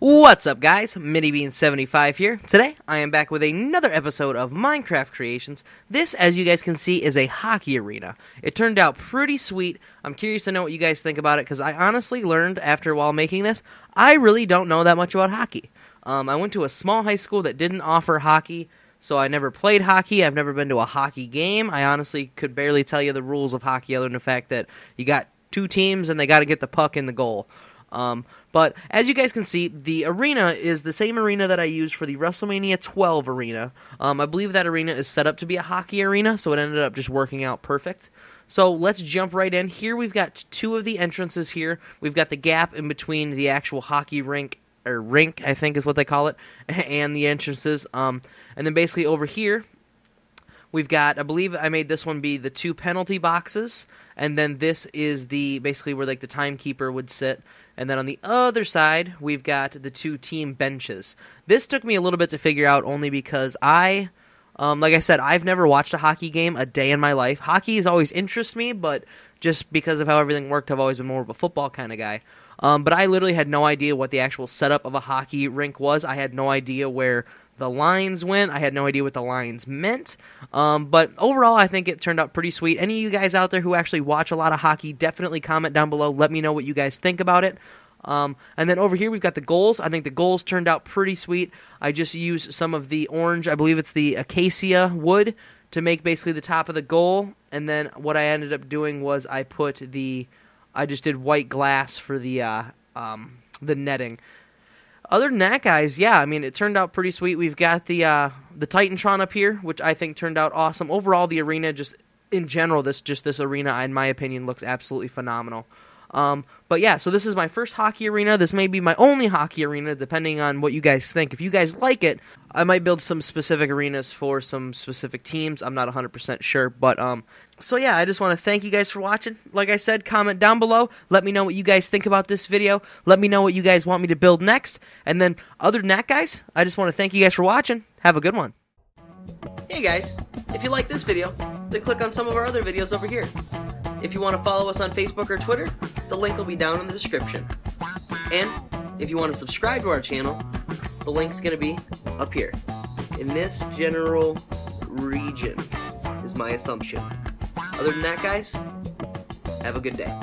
What's up guys, MiniBean75 here. Today I am back with another episode of Minecraft Creations. This, as you guys can see, is a hockey arena. It turned out pretty sweet. I'm curious to know what you guys think about it, because I honestly learned after a while making this, I really don't know that much about hockey. I went to a small high school that didn't offer hockey, so I never played hockey. I've never been to a hockey game. I honestly could barely tell you the rules of hockey other than the fact that you got two teams and they got to get the puck in the goal. But as you guys can see, the arena is the same arena that I used for the WrestleMania 12 arena. I believe that arena is set up to be a hockey arena, so it ended up just working out perfect. So let's jump right in. Here we've got two of the entrances here. We've got the gap in between the actual hockey rink, or rink, I think is what they call it, and the entrances. And then basically over here, we've got, I believe I made this one be the two penalty boxes, and then this is the basically where like the timekeeper would sit. And then on the other side, we've got the two team benches. This took me a little bit to figure out only because I, like I said, I've never watched a hockey game a day in my life. Hockey has always interested me, but just because of how everything worked, I've always been more of a football kind of guy. But I literally had no idea what the actual setup of a hockey rink was. I had no idea where the lines went. I had no idea what the lines meant. But overall, I think it turned out pretty sweet. Any of you guys out there who actually watch a lot of hockey, definitely comment down below. Let me know what you guys think about it. And then over here, we've got the goals. I think the goals turned out pretty sweet. I just used some of the orange, I believe it's the acacia wood, to make basically the top of the goal. And then what I ended up doing was I put the, I just did white glass for the netting. Other than that, guys, yeah, I mean, it turned out pretty sweet. We've got the Titantron up here, which I think turned out awesome. Overall, the arena, just in general, this arena, in my opinion, looks absolutely phenomenal. But yeah, so this is my first hockey arena. This may be my only hockey arena, depending on what you guys think. If you guys like it, I might build some specific arenas for some specific teams. I'm not 100% sure, but, so yeah, I just want to thank you guys for watching. Like I said, comment down below. Let me know what you guys think about this video. Let me know what you guys want me to build next. And then, other than that, guys, I just want to thank you guys for watching. Have a good one. Hey guys, if you like this video, then click on some of our other videos over here. If you want to follow us on Facebook or Twitter, the link will be down in the description. And if you want to subscribe to our channel, the link's going to be up here. In this general region, is my assumption. Other than that, guys, have a good day.